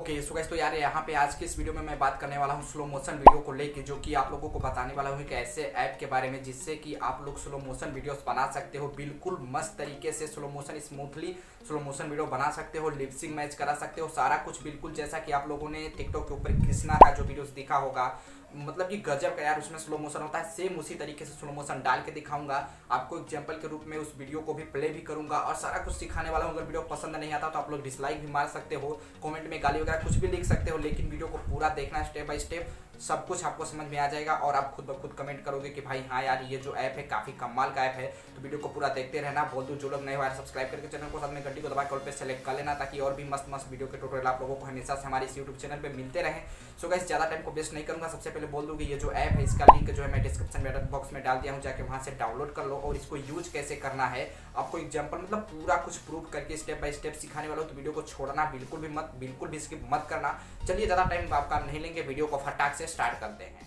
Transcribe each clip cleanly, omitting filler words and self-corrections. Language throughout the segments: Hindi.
ओके सो गाइस, तो यार यहाँ पे आज के इस वीडियो में मैं बात करने वाला हूँ स्लो मोशन वीडियो को लेके, जो कि आप लोगों को बताने वाला हूँ एक ऐसे ऐप के बारे में जिससे कि आप लोग स्लो मोशन वीडियोस बना सकते हो। बिल्कुल मस्त तरीके से slow motion, smoothly slow motion video बना सकते हो, लिपसिंग मैच करा सकते हो, सारा कुछ बिल्कुल जैसा कि आप लोगों ने टिकटॉक के ऊपर कृष्णा का जो वीडियोस देखा होगा, मतलब कि गजब का यार, उसमें स्लो मोशन होता है। सेम उसी तरीके से स्लो मोशन डाल के दिखाऊंगा आपको, एग्जांपल के रूप में उस वीडियो को भी प्ले भी करूंगा और सारा कुछ सिखाने वाला हूँ। अगर वीडियो पसंद नहीं आता तो आप लोग डिसलाइक भी मार सकते हो, कमेंट में गाली वगैरह कुछ भी लिख सकते हो, लेकिन वीडियो को पूरा देखना स्टेप बाय स्टेप, सब कुछ आपको समझ में आ जाएगा और आप खुद ब खुद कमेंट करोगे कि भाई हाँ यार ये जो ऐप है काफ़ी कमाल का ऐप है। तो वीडियो को पूरा देखते रहना। बोल दूँ जो लोग नए हो यार सब्सक्राइब करके चैनल को साथ में घंटी को दबा कॉल पे सेलेक्ट कर लेना, ताकि और भी मस्त मस्त वीडियो के टोटल आप लोगों को हमेशा से हमारे इस यूट्यूब चैनल पर मिलते रहें। सो गाइस, ज़्यादा टाइम को वेस्ट नहीं करूँगा। सबसे पहले बोल दूँ कि ये जो ऐप है इसका लिंक जो है मैं डिस्क्रिप्शन बॉक्स में डाल दिया हूँ, जाके वहाँ से डाउनलोड कर लो। और इसको यूज कैसे करना है आपको एग्जाम्पल, मतलब पूरा कुछ प्रूफ करके स्टेप बाय स्टेप सिखाने वाला हो। तो वीडियो को छोड़ना बिल्कुल भी स्किप मत करना। चलिए ज़्यादा टाइम आपका नहीं लेंगे, वीडियो को फटाक से स्टार्ट करते हैं।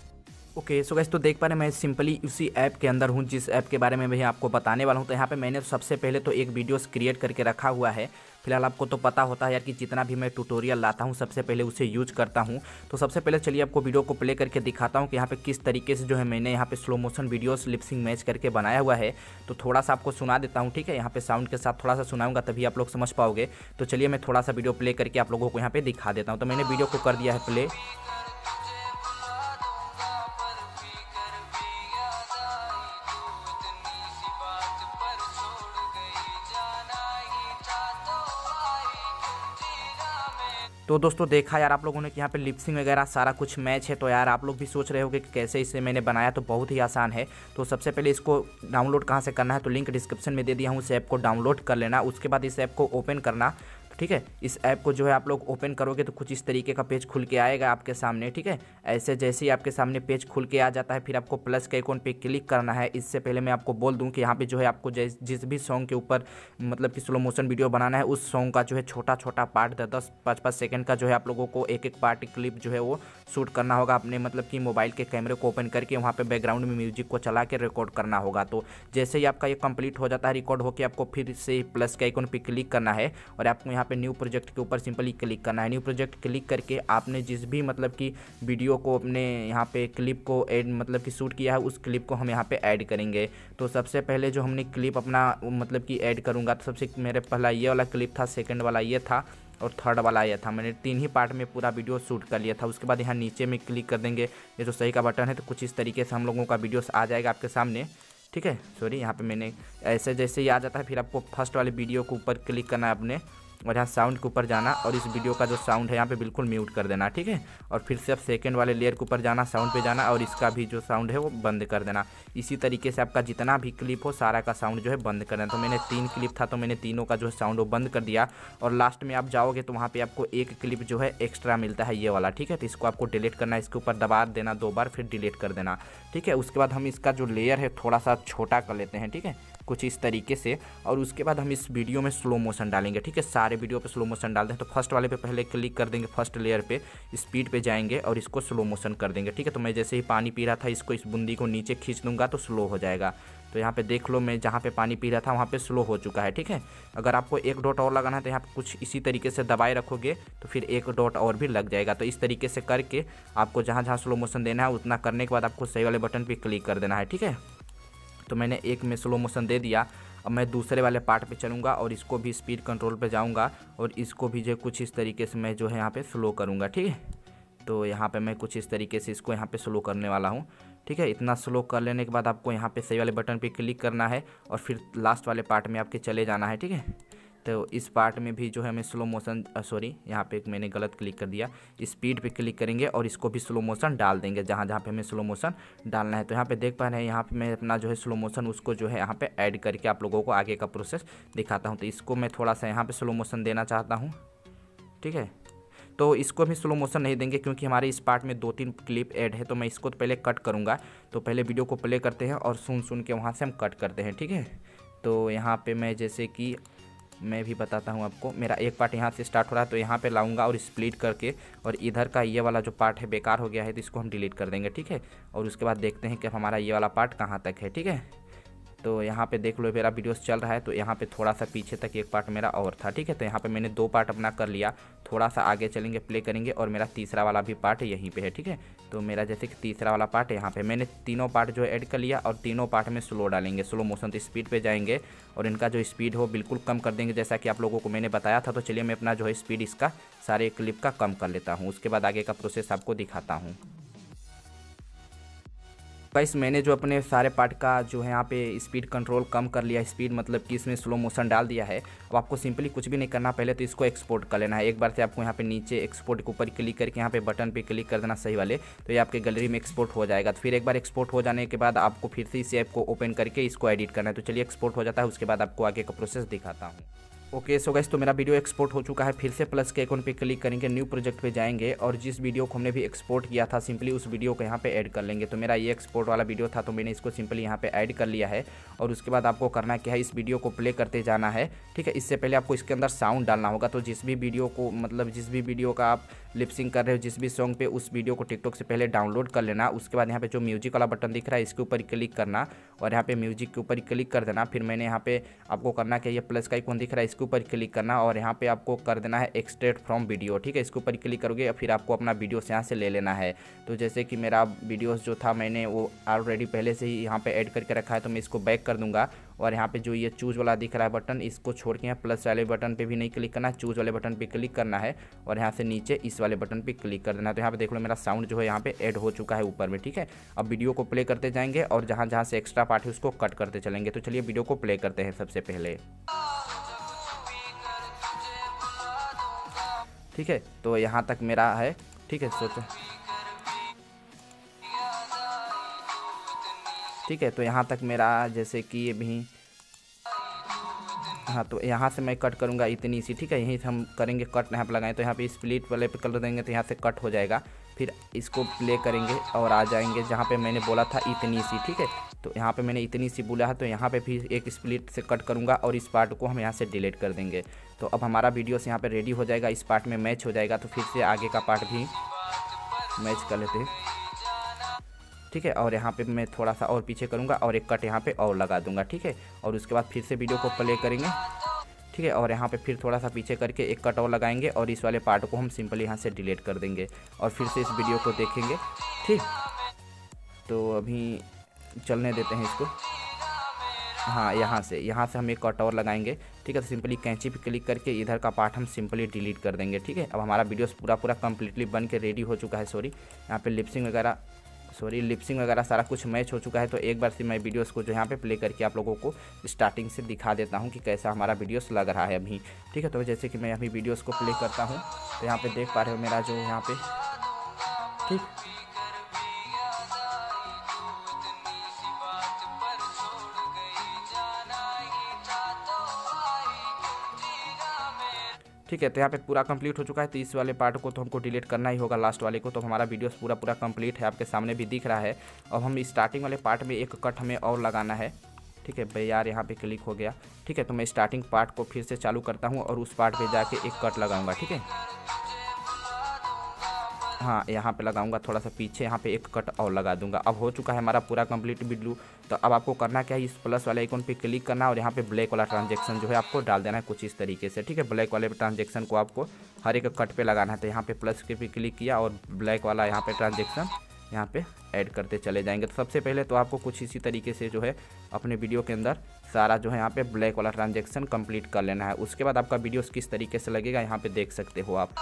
ओके सो गाइस, तो देख पा रहे हैं मैं सिंपली उसी ऐप के अंदर हूँ जिस ऐप के बारे में मैं आपको बताने वाला हूँ। तो यहाँ पे मैंने सबसे पहले तो एक वीडियोस क्रिएट करके रखा हुआ है। फिलहाल आपको तो पता होता है यार कि जितना भी मैं ट्यूटोरियल लाता हूँ सबसे पहले उसे यूज करता हूँ। तो सबसे पहले चलिए आपको वीडियो को प्ले करके दिखाता हूँ कि यहाँ पे किस तरीके से जो है मैंने यहाँ पे slow motion videos lip sync match करके बनाया हुआ है। तो थोड़ा सा आपको सुना देता हूँ, ठीक है। यहाँ पे साउंड के साथ थोड़ा सा सुनाऊँगा तभी आप लोग समझ पाओगे। तो चलिए मैं थोड़ा सा वीडियो प्ले करके आप लोगों को यहाँ पर दिखा देता हूँ। तो मैंने वीडियो को कर दिया है प्ले। तो दोस्तों देखा यार आप लोगों ने कि यहाँ पे लिपसिंग वगैरह सारा कुछ मैच है। तो यार आप लोग भी सोच रहे होंगे कि कैसे इसे मैंने बनाया, तो बहुत ही आसान है। तो सबसे पहले इसको डाउनलोड कहाँ से करना है, तो लिंक डिस्क्रिप्शन में दे दिया हूँ, उस ऐप को डाउनलोड कर लेना। उसके बाद इस ऐप को ओपन करना, ठीक है। इस ऐप को जो है आप लोग ओपन करोगे तो कुछ इस तरीके का पेज खुल के आएगा आपके सामने, ठीक है। ऐसे जैसे ही आपके सामने पेज खुल के आ जाता है फिर आपको प्लस के आइकॉन पे क्लिक करना है। इससे पहले मैं आपको बोल दूं कि यहाँ पे जो है आपको जिस भी सॉन्ग के ऊपर मतलब कि स्लो मोशन वीडियो बनाना है उस सॉन्ग का जो है छोटा छोटा पार्ट 10-10, 5-5 सेकेंड का जो है आप लोगों को एक पार्ट क्लिप जो है वो शूट करना होगा अपने, मतलब कि मोबाइल के कैमरे को ओपन करके वहाँ पर बैकग्राउंड में म्यूजिक को चला के रिकॉर्ड करना होगा। तो जैसे ही आपका ये कंप्लीट हो जाता है, रिकॉर्ड होकर आपको फिर से प्लस के आइकॉन पर क्लिक करना है और आपको यहाँ पे न्यू प्रोजेक्ट के ऊपर सिंपली क्लिक करना है। न्यू प्रोजेक्ट क्लिक करके आपने जिस भी मतलब कि वीडियो को अपने यहाँ पे क्लिप को ऐड मतलब कि शूट किया है उस क्लिप को हम यहाँ पे ऐड करेंगे। तो सबसे पहले जो हमने क्लिप अपना मतलब कि ऐड करूँगा, तो सबसे मेरे पहला ये वाला क्लिप था, सेकंड वाला ये था और थर्ड वाला ये था। मैंने 3 ही पार्ट में पूरा वीडियो शूट कर लिया था। उसके बाद यहाँ नीचे में क्लिक कर देंगे ये जो सही का बटन है, तो कुछ इस तरीके से हम लोगों का वीडियोस आ जाएगा आपके सामने, ठीक है। सॉरी, यहाँ पर मैंने ऐसे जैसे ही आ जाता है फिर आपको फर्स्ट वाले वीडियो के ऊपर क्लिक करना है अपने और यहाँ साउंड के ऊपर जाना और इस वीडियो का जो साउंड है यहाँ पे बिल्कुल म्यूट कर देना, ठीक है। और फिर से आप सेकंड वाले लेयर के ऊपर जाना, साउंड पे जाना और इसका भी जो साउंड है वो बंद कर देना। इसी तरीके से आपका जितना भी क्लिप हो सारा का साउंड जो है बंद कर देना। तो मैंने 3 क्लिप था तो मैंने तीनों का जो है साउंड वो बंद कर दिया। और लास्ट में आप जाओगे तो वहाँ पर आपको एक क्लिप जो है एक्स्ट्रा मिलता है, ये वाला, ठीक है। तो इसको आपको डिलीट करना है, इसके ऊपर दबा देना 2 बार फिर डिलीट कर देना, ठीक है। उसके बाद हम इसका जो लेयर है थोड़ा सा छोटा कर लेते हैं, ठीक है, कुछ इस तरीके से। और उसके बाद हम इस वीडियो में स्लो मोशन डालेंगे, ठीक है। सारे वीडियो पे स्लो मोशन डालते हैं। तो फर्स्ट वाले पे पहले क्लिक कर देंगे, फर्स्ट लेयर पे स्पीड पे जाएंगे और इसको स्लो मोशन कर देंगे, ठीक है। तो मैं जैसे ही पानी पी रहा था इसको इस बूंदी को नीचे खींच दूंगा तो स्लो हो जाएगा। तो यहाँ पे देख लो मैं जहाँ पे पानी पी रहा था वहाँ पे स्लो हो चुका है, ठीक है। अगर आपको 1 डॉट और लगाना है तो यहाँ पे कुछ इसी तरीके से दबाए रखोगे तो फिर 1 डॉट और भी लग जाएगा। तो इस तरीके से करके आपको जहाँ जहाँ स्लो मोशन देना है उतना करने के बाद आपको सही वाले बटन पर क्लिक कर देना है, ठीक है। तो मैंने 1 में स्लो मोशन दे दिया। अब मैं दूसरे वाले पार्ट पे चलूँगा और इसको भी स्पीड कंट्रोल पे जाऊँगा और इसको भी जो कुछ इस तरीके से मैं जो है यहाँ पे स्लो करूँगा, ठीक है। तो यहाँ पे मैं कुछ इस तरीके से इसको यहाँ पे स्लो करने वाला हूँ, ठीक है। इतना स्लो कर लेने के बाद आपको यहाँ पे सही वाले बटन पर क्लिक करना है और फिर लास्ट वाले पार्ट में आपके चले जाना है, ठीक है। तो इस पार्ट में भी जो है हमें स्लो मोशन सॉरी यहाँ पे मैंने गलत क्लिक कर दिया, स्पीड पे क्लिक करेंगे और इसको भी स्लो मोशन डाल देंगे जहाँ जहाँ पे हमें स्लो मोशन डालना है। तो यहाँ पे देख पा रहे हैं यहाँ पे मैं अपना जो है स्लो मोशन उसको जो है यहाँ पे ऐड करके आप लोगों को आगे का प्रोसेस दिखाता हूँ। तो इसको मैं थोड़ा सा यहाँ पर स्लो मोशन देना चाहता हूँ, ठीक है। तो इसको भी स्लो मोशन नहीं देंगे क्योंकि हमारे इस पार्ट में 2-3 क्लिप ऐड है। तो मैं इसको पहले कट करूँगा। तो पहले वीडियो को प्ले करते हैं और सुन के वहाँ से हम कट करते हैं, ठीक है। तो यहाँ पर मैं जैसे कि मैं भी बताता हूं आपको, मेरा एक पार्ट यहां से स्टार्ट हो रहा है तो यहां पे लाऊंगा और स्प्लिट करके और इधर का ये वाला जो पार्ट है बेकार हो गया है तो इसको हम डिलीट कर देंगे, ठीक है। और उसके बाद देखते हैं कि हमारा ये वाला पार्ट कहां तक है, ठीक है। तो यहाँ पे देख लो मेरा वीडियोस चल रहा है। तो यहाँ पे थोड़ा सा पीछे तक एक पार्ट मेरा और था, ठीक है। तो यहाँ पे मैंने दो पार्ट अपना कर लिया, थोड़ा सा आगे चलेंगे, प्ले करेंगे और मेरा तीसरा वाला भी पार्ट यहीं पे है, ठीक है। तो मेरा जैसे कि तीसरा वाला पार्ट यहाँ पे मैंने तीनों पार्ट जो है ऐड कर लिया और तीनों पार्ट में स्लो डालेंगे, स्लो मोशन स्पीड पर जाएंगे और इनका जो स्पीड हो बिल्कुल कम कर देंगे, जैसा कि आप लोगों को मैंने बताया था। तो चलिए मैं अपना जो है स्पीड इसका सारे क्लिप का कम कर लेता हूँ, उसके बाद आगे का प्रोसेस आपको दिखाता हूँ। गाइस मैंने जो अपने सारे पार्ट का जो है यहाँ पे स्पीड कंट्रोल कम कर लिया, स्पीड मतलब कि इसमें स्लो मोशन डाल दिया है। अब आपको सिंपली कुछ भी नहीं करना, पहले तो इसको एक्सपोर्ट कर लेना है। एक बार से आपको यहाँ पे नीचे एक्सपोर्ट के ऊपर क्लिक करके यहाँ पे बटन पे क्लिक कर देना सही वाले, तो ये आपके गैलरी में एक्सपोर्ट हो जाएगा। तो फिर एक बार एक्सपोर्ट हो जाने के बाद आपको फिर से इस ऐप को ओपन करके इसको एडिट करना है। तो चलिए एक्सपोर्ट हो जाता है, उसके बाद आपको आगे का प्रोसेस दिखाता हूँ। ओके सो गाइस तो मेरा वीडियो एक्सपोर्ट हो चुका है। फिर से प्लस के आइकन पे क्लिक करेंगे, न्यू प्रोजेक्ट पे जाएंगे और जिस वीडियो को हमने भी एक्सपोर्ट किया था सिंपली उस वीडियो को यहाँ पे ऐड कर लेंगे। तो मेरा ये एक्सपोर्ट वाला वीडियो था, तो मैंने इसको सिंपली यहाँ पे ऐड कर लिया है। और उसके बाद आपको करना क्या है, इस वीडियो को प्ले करते जाना है, ठीक है। इससे पहले आपको इसके अंदर साउंड डालना होगा। तो जिस भी वीडियो को मतलब जिस भी वीडियो का आप लिपसिंग कर रहे हो, जिस भी सॉन्ग पे, उस वीडियो को टिकटॉक से पहले डाउनलोड कर लेना। उसके बाद यहाँ पे जो म्यूजिक वाला बटन दिख रहा है इसके ऊपर क्लिक करना और यहाँ पे म्यूजिक के ऊपर क्लिक कर देना। फिर मैंने यहाँ पे आपको करना क्या, ये प्लस का आइकन दिख रहा है इसके ऊपर क्लिक करना और यहाँ पे आपको कर देना है एक्सट्रैक्ट फ्रॉम वीडियो, ठीक है। इसके ऊपर क्लिक करोगे या फिर आपको अपना वीडियोस यहाँ से ले लेना है। तो जैसे कि मेरा वीडियोस जो था मैंने वो ऑलरेडी पहले से ही यहाँ पे ऐड करके रखा है, तो मैं इसको बैक कर दूंगा और यहाँ पे जो ये चूज वाला दिख रहा है बटन, इसको छोड़ के यहाँ प्लस वाले बटन पे भी नहीं क्लिक करना, चूज वाले बटन पे क्लिक करना है और यहाँ से नीचे इस वाले बटन पे क्लिक कर देना है। तो यहाँ पे देख लो मेरा साउंड जो है यहाँ पे ऐड हो चुका है ऊपर में, ठीक है। अब वीडियो को प्ले करते जाएंगे और जहाँ जहाँ से एक्स्ट्रा पार्ट है उसको कट करते चलेंगे। तो चलिए वीडियो को प्ले करते हैं सबसे पहले, ठीक है। तो यहाँ तक मेरा है, ठीक है। सोचो, ठीक है। तो यहाँ तक मेरा जैसे कि ये भी, हाँ, तो यहाँ से मैं कट करूँगा इतनी सी, ठीक है। यहीं से हम करेंगे कट, यहाँ पर लगाएं तो यहाँ पे स्प्लिट वाले पे कर देंगे तो यहाँ से कट हो जाएगा। फिर इसको प्ले करेंगे और आ जाएंगे जहाँ पे मैंने बोला था इतनी सी, ठीक है। तो यहाँ पे मैंने इतनी सी बोला है, तो यहाँ पे भी एक स्प्लिट से कट करूँगा और इस पार्ट को हम यहाँ से डिलीट कर देंगे। तो अब हमारा वीडियोस यहाँ पे रेडी हो जाएगा, इस पार्ट में मैच हो जाएगा। तो फिर से आगे का पार्ट भी मैच कर लेते हैं, ठीक है। और यहाँ पे मैं थोड़ा सा और पीछे करूँगा और एक कट यहाँ पे और लगा दूंगा, ठीक है। और उसके बाद फिर से वीडियो को प्ले करेंगे, ठीक है। और यहाँ पे फिर थोड़ा सा पीछे करके एक कट और लगाएंगे और इस वाले पार्ट को हम सिंपली यहाँ से डिलीट कर देंगे और फिर से इस वीडियो को देखेंगे, ठीक। तो अभी चलने देते हैं इसको, हाँ। यहाँ से हम एक कट और लगाएंगे, ठीक है। तो सिंपली कैंची पे क्लिक करके इधर का पार्ट हम सिंपली डिलीट कर देंगे, ठीक है। अब हमारा वीडियोस पूरा कम्प्लीटली बन के रेडी हो चुका है। लिपसिंग वगैरह सारा कुछ मैच हो चुका है। तो एक बार से मैं वीडियोस को जो यहाँ पे प्ले करके आप लोगों को स्टार्टिंग से दिखा देता हूँ कि कैसा हमारा वीडियोस लग रहा है अभी, ठीक है। तो जैसे कि मैं अभी वीडियोस को प्ले करता हूँ तो यहाँ पे देख पा रहे हो मेरा जो यहाँ पे, ठीक। ठीक है। तो यहाँ पे पूरा कंप्लीट हो चुका है। तो इस वाले पार्ट को तो हमको डिलीट करना ही होगा, लास्ट वाले को। तो हमारा वीडियोस पूरा कंप्लीट है, आपके सामने भी दिख रहा है। अब हम स्टार्टिंग वाले पार्ट में एक कट हमें और लगाना है, ठीक है। भाई यार यहाँ पे क्लिक हो गया, ठीक है। तो मैं स्टार्टिंग पार्ट को फिर से चालू करता हूँ और उस पार्ट पर जाके एक कट लगाऊँगा, ठीक है। हाँ, यहाँ पे लगाऊंगा, थोड़ा सा पीछे यहाँ पे एक कट और लगा दूंगा। अब हो चुका है हमारा पूरा कंप्लीट वीडियो। तो अब आपको करना क्या है, इस प्लस वाले आइकॉन पे क्लिक करना और यहाँ पे ब्लैक वाला ट्रांजेक्शन जो है आपको डाल देना है कुछ इस तरीके से, ठीक है। ब्लैक वाले ट्रांजेक्शन को आपको हर एक कट पे लगाना है। तो यहाँ पे प्लस के पे क्लिक किया और ब्लैक वाला यहाँ पे ट्रांजेक्शन यहाँ पे ऐड करते चले जाएंगे। तो सबसे पहले तो आपको कुछ इसी तरीके से जो है अपने वीडियो के अंदर सारा जो है यहाँ पे ब्लैक वाला ट्रांजेक्शन कंप्लीट कर लेना है। उसके बाद आपका वीडियोस किस तरीके से लगेगा यहाँ पे देख सकते हो आप।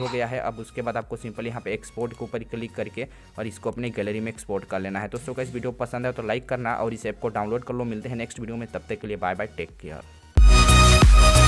हो गया है। अब उसके बाद आपको सिंपली यहाँ पे एक्सपोर्ट के ऊपर क्लिक करके और इसको अपनी गैलरी में एक्सपोर्ट कर लेना है। तो दोस्तों इस वीडियो पसंद है तो लाइक करना और इस ऐप को डाउनलोड कर लो। मिलते हैं नेक्स्ट वीडियो में, तब तक के लिए बाय बाय, टेक केयर।